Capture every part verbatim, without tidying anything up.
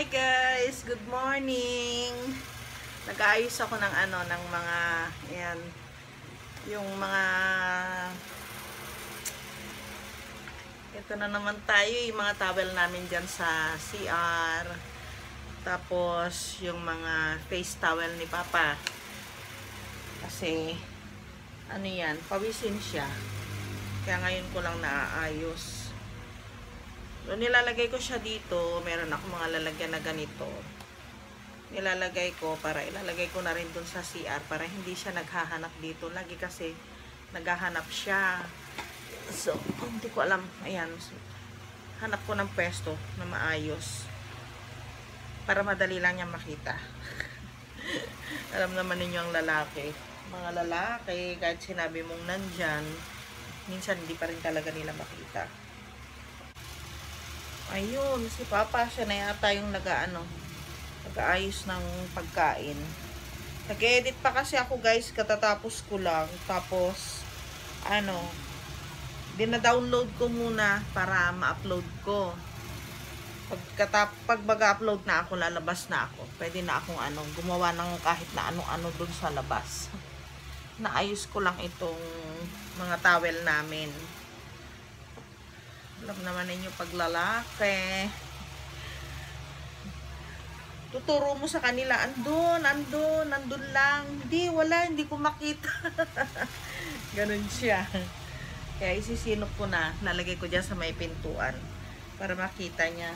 Hi guys, good morning. Nag-aayos ako ng ano ng mga ayan, yung mga ito na naman tayo, yung mga towel namin diyan sa C R. Tapos yung mga face towel ni Papa. Kasi ano yan, pawisin siya. Kaya ngayon ko lang naaayos. So, nilalagay ko siya dito. Meron ako mga lalagyan na ganito. Nilalagay ko para ilalagay ko na rin dun sa C R para hindi siya naghahanap dito. Lagi kasi naghahanap siya. So, hindi ko alam. Ayan. So, hanap ko ng pwesto na maayos. Para madali lang niya makita. Alam naman ninyo ang lalaki. Mga lalaki, kahit sinabi mong nandyan, minsan hindi pa rin talaga nila makita. Ayun, si Papa, siya na yata yung nag-aano, nag-aayos ng pagkain. Nag-edit pa kasi ako guys, katatapos ko lang. Tapos, ano, dina-download ko muna para ma-upload ko. Pagkatap, pag mag-upload na ako, lalabas na ako. Pwede na akong ano, gumawa ng kahit na anong-ano dun sa labas. Naayos ko lang itong mga towel namin. Alam naman ninyo paglalaki. Tuturo mo sa kanila, andun, andun, andun lang. Hindi, wala, hindi ko makita. Ganun siya. Kaya isisinop ko na. Nalagay ko dyan sa may pintuan. Para makita niya.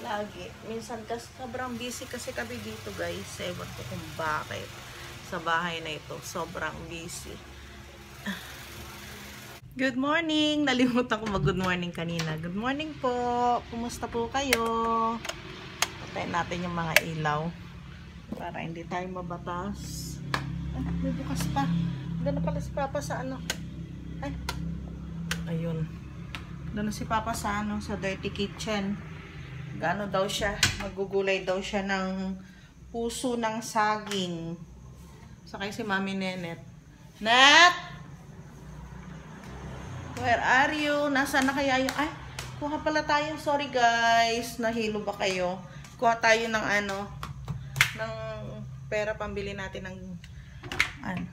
Lagi. Minsan kasi sobrang busy kasi kami dito guys. Ewan ko kung bakit. Sa bahay na ito, sobrang busy. Good morning! Nalimutan ko mag-good morning kanina. Good morning po! Kumusta po kayo? Patayin natin yung mga ilaw para hindi tayo mabatas. Ah, may bukas pa. Doon na pala si Papa sa ano. Ay, ayun. Doon na si Papa sa ano, sa dirty kitchen. Gano daw siya, magugulay daw siya ng puso ng saging. Sakay si Mami Nenet. Net! Where are you? Nasaan na kaya yung... Ay, kuha pala tayo. Sorry guys. Nahilo ba kayo? Kuha tayo ng ano, ng pera pambili natin ng ano,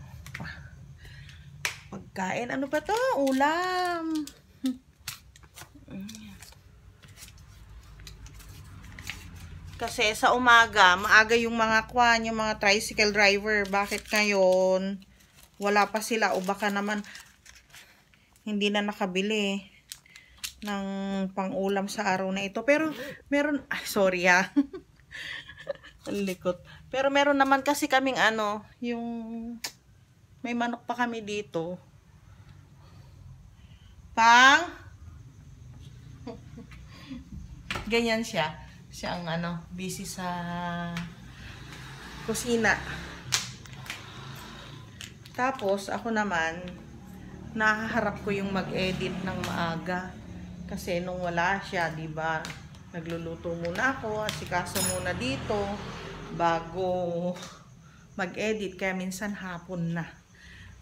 pagkain. Ano ba to? Ulam. Kasi sa umaga, maaga yung mga kwan, yung mga tricycle driver. Bakit ngayon? Wala pa sila. O baka naman... hindi na nakabili ng pang-ulam sa araw na ito. Pero, meron, ay, sorry ha. Likot. Pero meron naman kasi kaming ano, yung, may manok pa kami dito. Pang, ganyan siya. Siya ang ano, busy sa kusina. Tapos, ako naman, nahaharap ko yung mag-edit ng maaga kasi nung wala siya, di ba? Nagluluto muna ako, asikaso muna dito bago mag-edit, kaya minsan hapon na.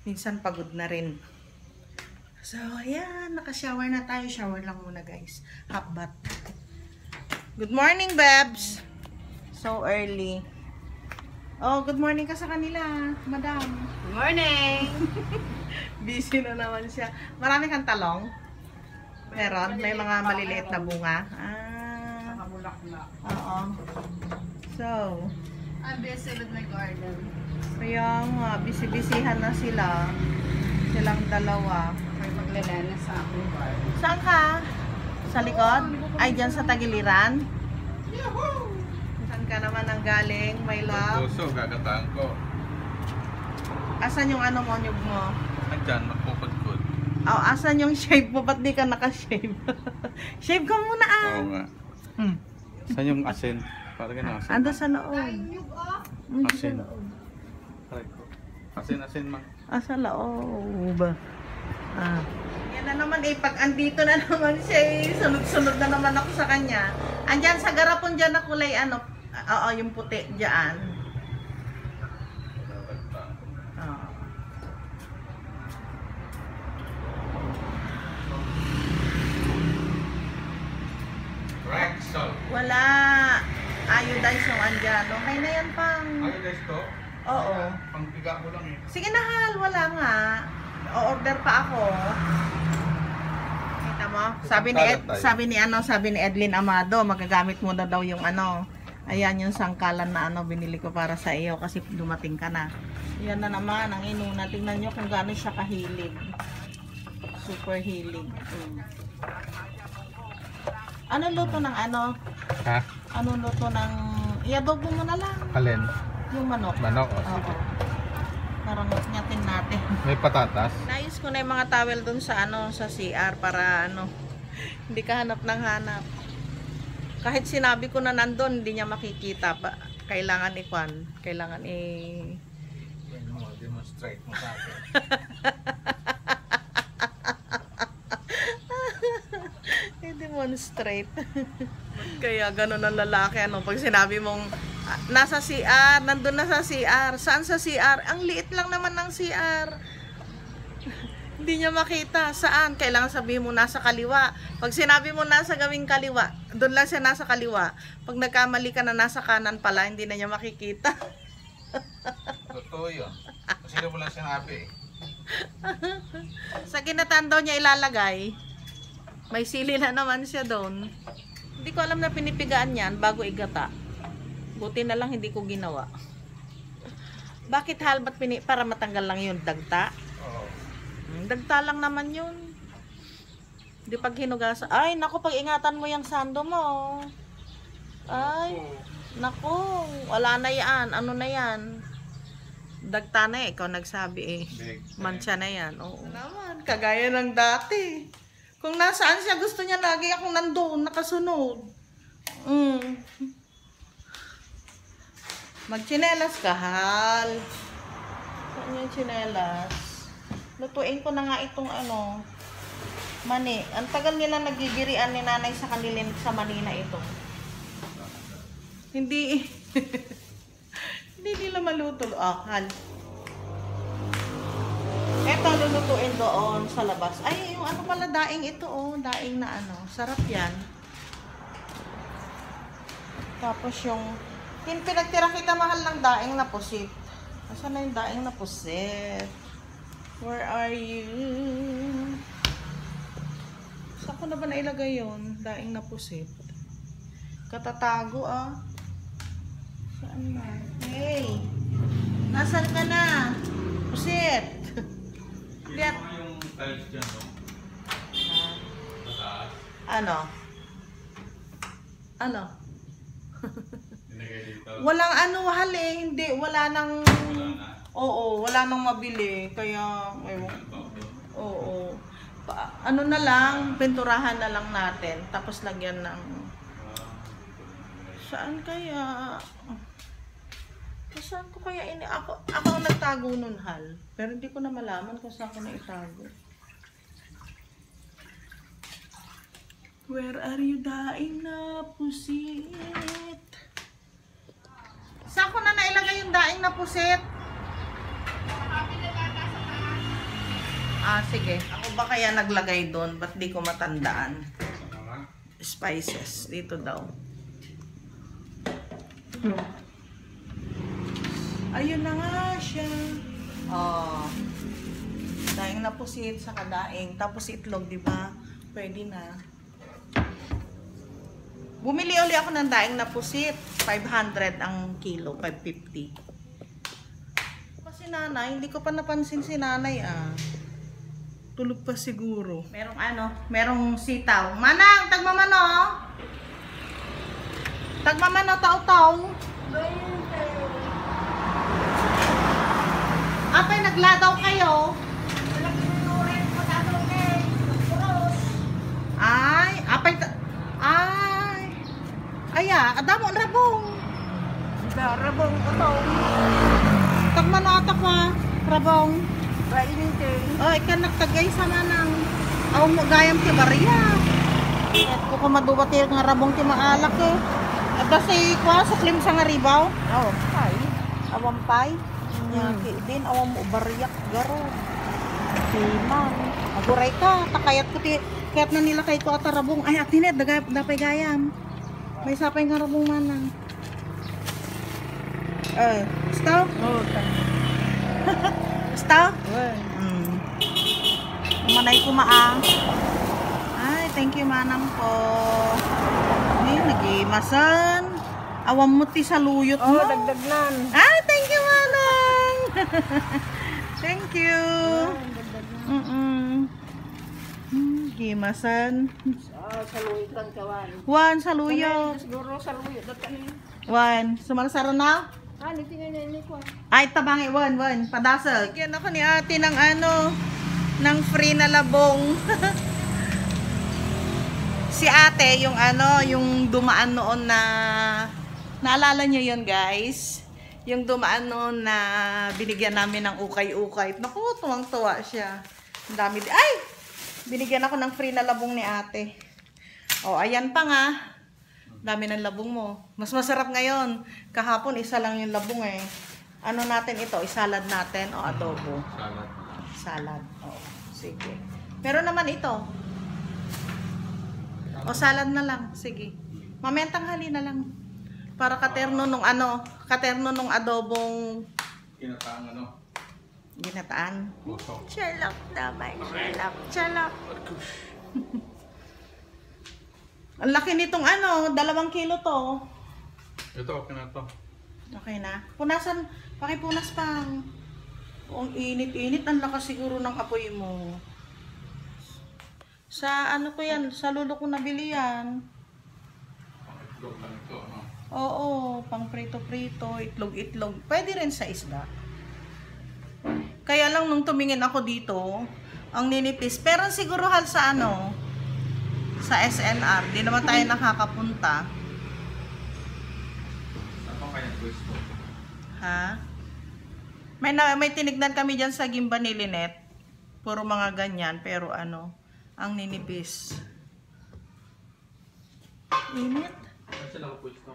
Minsan pagod na rin. So, ayan, naka-shower na tayo. Shower lang muna, guys. Half bath. Good morning, Bebs. So early. Oh, good morning ka sa kanila, madam. Good morning. Busy na naman siya. Marami kang talong? Meron? May mga maliliit na bunga? Ah. Oo. So. I'm busy with my garden. Kaya nga, busy-busyhan na sila. Silang dalawa. May maglalanas sa aking garden. Saan ka? Sa likod? Ay, dyan sa tagiliran? Yahoo! Ka naman ang galing, my love. Puso, gagataan ko. Asan yung ano monyog mo? Andyan, magpupudpud. Oh, asan yung shave mo? Ba't di ka nakashave? Shave ka muna ah. Oo nga. Hmm. Saan yung asin? Parang gano'n asin. Ando sa loob. Asin. Asin, asin ma. Ah, sa loob. Ah. Yan na naman eh, pag andito na naman siya eh, sunod-sunod na naman ako sa kanya. Andyan sa garapon dyan na kulay ano, oo, yung puti diyan. Oh. Wala. you guys yung andyan. Okay na yan pang... Ayun guys to? Oo. Pang piga ko lang eh. Sige na hal, wala nga. O-order pa ako. Kita mo? Sabi ni, Ed, sabi ni ano, sabi ni Edlyn Amado, magagamit mo na daw yung ano. Ayan yung sangkalan na ano, binili ko para sa iyo kasi dumating ka na. Yan na naman, ang inuna. Tingnan nyo kung gano'n siya kahilig. Super hilig. Mm. Ano luto ng ano? Ha? Ano luto ng... Iadobo mo na lang. Alin? Yung manok. Manok, o. Oo. Parang nyatin natin. May patatas? Nayos ko na yung mga towel dun sa ano, sa C R para ano, hindi ka hanap ng hanap. Kahit sinabi ko na nandun, hindi niya makikita pa. Kailangan ikwan. Kailangan i... Demonstrate mo sa akin. I-demonstrate. Kaya ganun ang lalaki. Ano? Pag sinabi mong, nasa C R, nandun na sa C R. Saan sa C R? Ang liit lang naman ng C R. Hindi niya makita. Saan? Kailangan sabihin mo nasa kaliwa. Pag sinabi mo nasa gawing kaliwa, doon lang siya nasa kaliwa. Pag nagkamali ka na nasa kanan pala, hindi na niya makikita. Totoo yun. Kasi na pala sinabi eh. Sa ginataan daw niya ilalagay. May sili na naman siya doon. Hindi ko alam na pinipigaan yan bago igata. Buti na lang hindi ko ginawa. Bakit hal? Ba't pini para matanggal lang yung dagta? Dagta lang naman yun. Di pag hinugasan. Ay, naku, pag ingatan mo yung sando mo. Ay, naku. Wala na yan. Ano na yan? Dagta na eh. Ikaw nagsabi eh. Mancha na yan. Oo. Naman, kagaya ng dati. Kung nasaan siya, gusto niya lagi akong nandoon, nakasunod. Mm. Magchinelas ka, hal. Saan yung chinelas? Lutuin ko na nga itong ano, mani. Ang tagal nila nagigirian ni nanay sa kanilin sa manina ito. Hindi, hindi nila maluto. Akal. Oh, eto, lulutuin doon sa labas. Ay, yung ano pala, daing ito oh. Daing na ano. Sarap yan. Tapos yung, yung pinagtira kita mahal ng daing na pusit. Asa na yung daing na pusit? Where are you? Saan ko na ba nailagay yun? Daing napusit. Katatago ah. Saan na? Hey! Nasaan ka na? Pusit! Kaya yung tiles dyan, no? Mataas? Ano? Ano? Walang ano, hal eh. Hindi, wala nang... Wala na. Oo, wala nang mabili, kaya ewan. Oo. Pa, ano na lang, pinturahan na lang natin, tapos lagyan ng... Saan kaya? Saan ko kaya ini? Ako, ako ang nagtago nun, hal. Pero hindi ko na malaman kung saan ko na itago. Where are you dying na pusit? Saan ko na nailagay yung dying na pusit? Ah, sige. Ako ba kaya naglagay doon? Ba't di ko matandaan? Spices. Dito daw. Ayun na nga siya. Oh. Daing na pusit, saka daing. Tapos itlog, di ba? Pwede na. Bumili uli ako ng daing na pusit. five hundred ang kilo. five fifty. Kasi nanay, hindi ko pa napansin si nanay ah. Tulog pa siguro. Merong ano? Merong sitaw. Manang! Tagmamano! Tagmamano, tao-tao! Apay, nagladaw kayo? Ay! Apay! Ay! Aya! Adamo, rabong! Rabong, atong! Tagmano, atak ma! Rabong! Oh, ikan nagtagay sama nang aw mo gayam ti barya. At ko ko maduwa ti nga rabong ti maalak ko. Eh. At kasi kwa suklim sa nga ribaw. Oh, pay. Awam pay. Nya ki din awam mo baryak garo. Ti man. Aguray ka takayat ko ti kayat na nila kay ko ata rabong. Ay atin net dagay dapay gayam. May sapay nga rabong manang. Euh, stop. Stop. Manay ko maang. Ay, thank you manang po. Ni nagimasan. Awam muti sa luyot mo. Oh, dagdagnan. Ay, thank you manang. Thank you. Mm -mm. Gimasan. Ah, saluyotan kawan. Wan saluyot. Siguro saluyot datani. Wan, sumalasara na? Ah, nitingan niya ni ko. Ay, tabangi wan, wan, padasal. Bigyan ako ni ate ng ano, ng free na labong. Si ate yung ano, yung dumaan noon na naalala niyo yun, guys. Yung dumaan noon na binigyan namin ng ukay-ukay. Naku, tuwang-tuwa siya. Ang dami. Ay, binigyan ako ng free na labong ni ate. O, oh, ayan pa nga. Dami ng labong mo. Mas masarap ngayon. Kahapon, isa lang yung labong eh. Ano natin ito? Isalad natin. O, oh, adobo. Salad. Salad. O, oh, sige. Meron naman ito. O, oh, salad na lang. Sige. Mamaya tanghali na lang. Para katerno nung ano. Katerno nung adobong... Kinataang ano? Ginataan. Chalok naman. Chalok. Chalok. Ang laki nitong ano. Dalawang kilo to. Ito okay na to. Okay na. Punasan. Pakipunas pang. Ang init-init. Ang lakas siguro ng apoy mo. Sa ano ko yan. Sa lulo ko nabili yan. Pang-itlog lang ito. Ano? Oo. Pang prito-prito. Itlog-itlog. Pwede rin sa isda. Kaya lang nung tumingin ako dito, ang ninipis. Pero siguro hal sa ano, sa S N R, di naman tayo nakakapunta. Ha? May, na, may tinignan kami dyan sa Gimba ni Lynette. Puro mga ganyan, pero ano, ang ninipis. Init.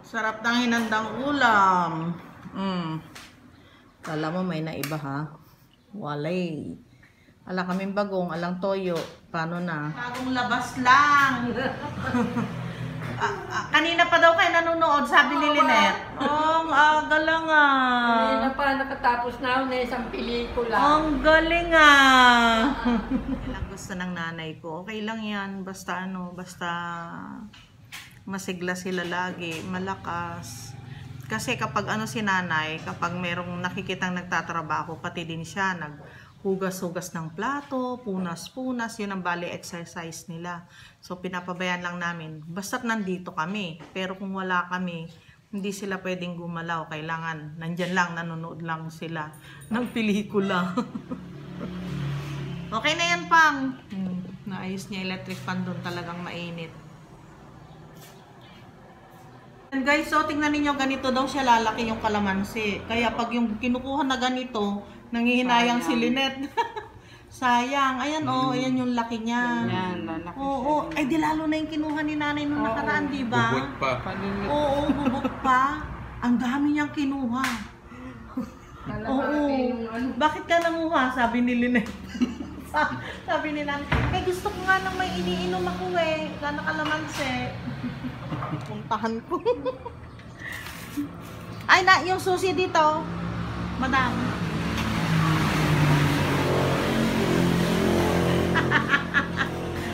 Sarap ng hinandang ulam. Mm. Kala mo may naiba ha? Walay. Ala kaming bagong, alang toyo. Paano na? Bagong labas lang. a, a, kanina pa daw kayo nanonood, sabi oh, ni Lynette. Ang aga lang ah. Kanina pa, nakatapos na na isang pelikula. Ang galing ah. Gusto ng nanay ko. Okay lang yan. Basta ano, basta masigla sila lagi. Malakas. Kasi kapag ano si nanay, kapag merong nakikitang nagtatrabaho, pati din siya, naghugas-hugas ng plato, punas-punas, yun ang bali exercise nila. So, pinapabayaan lang namin. Basta't nandito kami. Pero kung wala kami, hindi sila pwedeng gumalaw. Kailangan, nandyan lang, nanonood lang sila ng pelikula. Okay na yan, Pang. Hmm, naayos niya electric fan doon, talagang mainit. And guys, so tingnan niyo ganito daw siya lalaki yung kalamansi. Kaya pag yung kinukuha na ganito, nangihinayang sayang si Lynette. Sayang. Ayan mm. oh, ayan yung laki niya. Ayan, lalaki. Oo, oh, oh. Ay di lalo na yung kinuha ni nanay nung oh, nakaraan, di ba? Bubot pa. Oo, oh, oh, bubot pa. Ang dami niyang kinuha. Oo. Oh, oh. Bakit ka nanguha? Sabi ni Lynette. Sabi ni nanay, eh gusto ko nga nang may iniinom ako eh. Wala na kalamansi. Puntahan ko. Ay na, yung susi dito. Madam.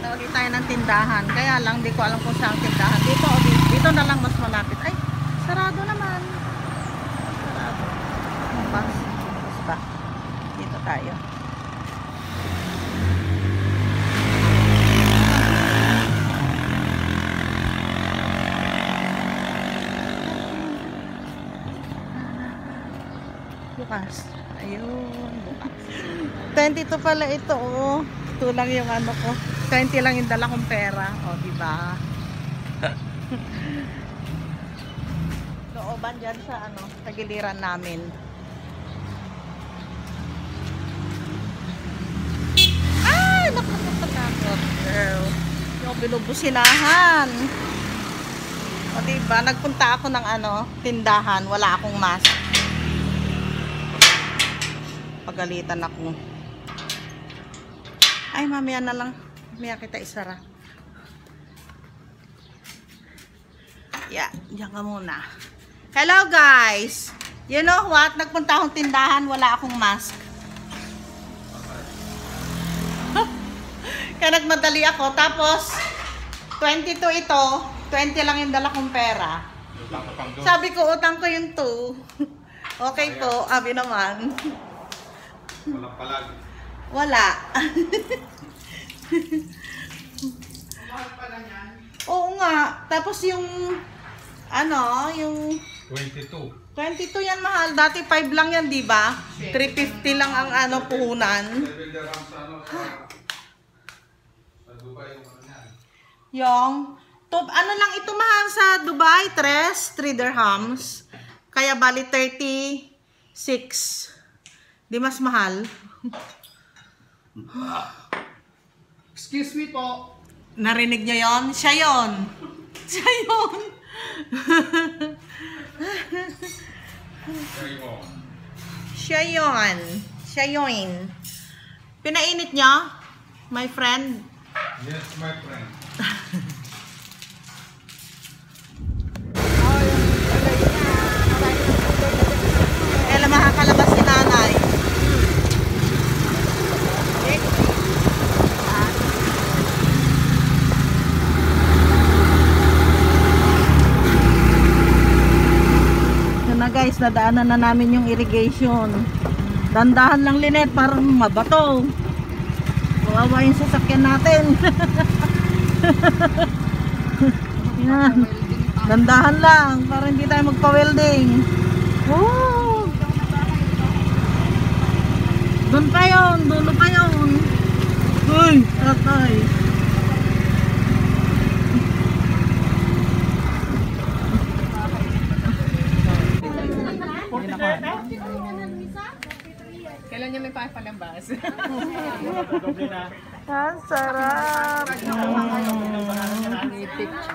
Tawagin tayo ng tindahan. Kaya lang, di ko alam kung saan tindahan. Dito, dito, dito na lang mas malapit. Ay, sarado naman. Sarado. Bas, bas ba? Dito tayo. Bukas. Ayun. twenty-two pala ito. Oh. Ito lang yung ano ko. twenty lang yung dala kong pera. O, oh, diba? Looban dyan sa ano, tagiliran namin. Ay! Nakakatakot. Girl. Yung binubusinahan. O, diba? Nagpunta ako ng ano, tindahan. Wala akong mask. Galitan ako. Ay, mamaya na lang. Mamaya kita isara. Yeah, diyan ka muna. Hello, guys! You know what? Nagpunta akong tindahan, wala akong mask. Kaya nagmadali ako. Tapos, twenty-two ito. twenty lang yung dala kong pera. Sabi ko, utang ko yung two. Okay po. Abi naman. Wala palagi. Wala. Mahal pala niyan. Oo nga. Tapos yung, ano, yung... twenty-two. twenty-two yan mahal. Dati five lang yan, di ba? three fifty lang ang ano, puhunan. Yung, to, ano lang ito mahal sa Dubai? three dirhams. Kaya bali thirty-six. Di mas mahal. Excuse me po. Narinig niyo yon? Siya yon. Siya yon. Siya yon. Siya yon. Pinainit niyo? My friend? Yes, my friend. Ela makakalabas si nanay. Guys, nadaanan na namin yung irrigation. Dandahan lang, Linet, parang mabato. Wawa yung sasakyan natin. Yan. Dandahan lang, parang hindi tayo magpa-welding. Woo! Doon pa yun, dulo pa yun. Uy, tatay. Kailan niya may papalambas? Ang sarap!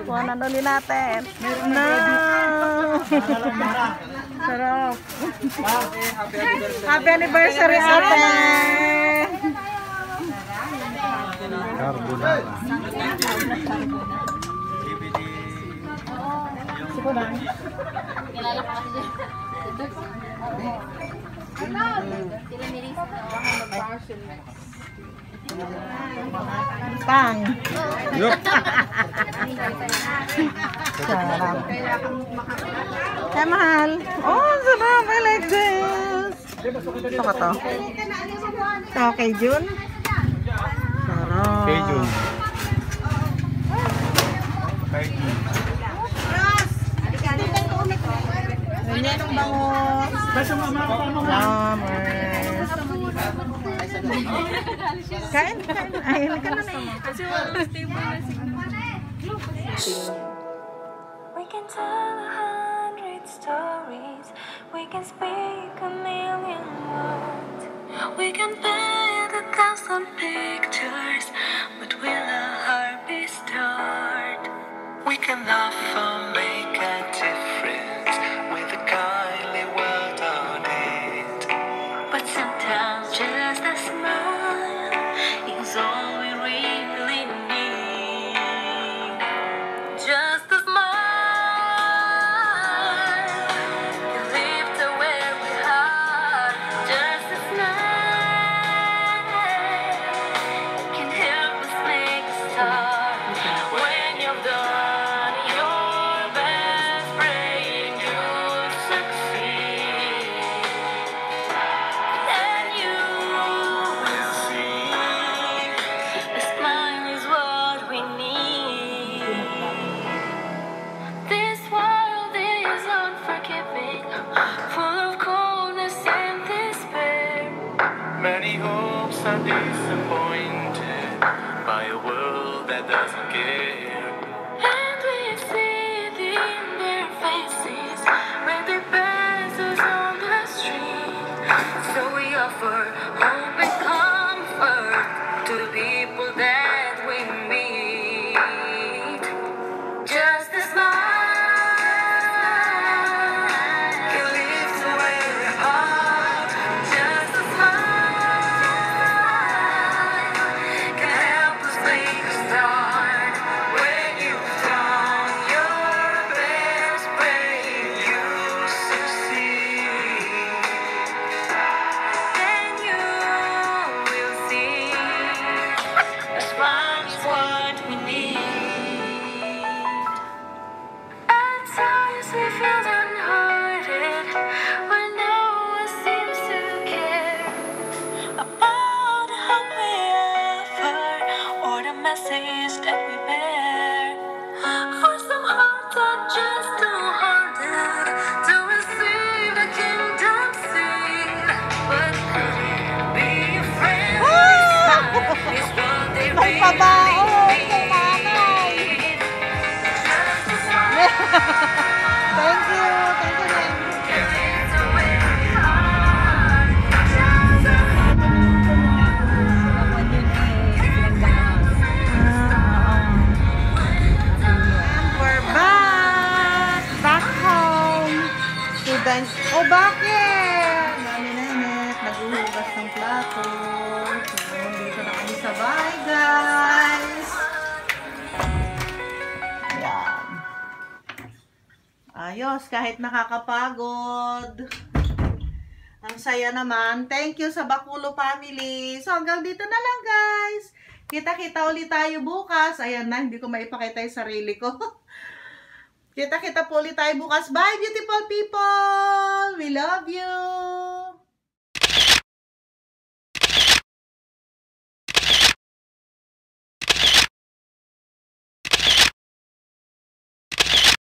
Kuha na doon din natin. No! Sarap! Happy anniversary, ate! Kilala ko siya. Pang. Sarap. Kaya mahal. Oh, sarap. I like this. Ito ka to. Ito kay June. Sarap. Kay June. Kay June. Ganyan ang bangos. Kain, kain. Ay, halika na na eh. We can tell a hundred stories. We can speak a million words. We can paint a thousand pictures. But will our heart be stored? We can laugh or make a difference. Oh, bakit? Namin-namin, nag-uhugas ng plato. Ngayon dito na kami sa bahay, guys. Ayan. Ayos, kahit nakakapagod. Ang saya naman. Thank you sa Bakulo family. So, hanggang dito na lang, guys. Kita-kita ulit tayo bukas. Ayan na, hindi ko maipakita yung sarili ko. Kita-kita po ulit tayo bukas. Bye, beautiful people! We love you!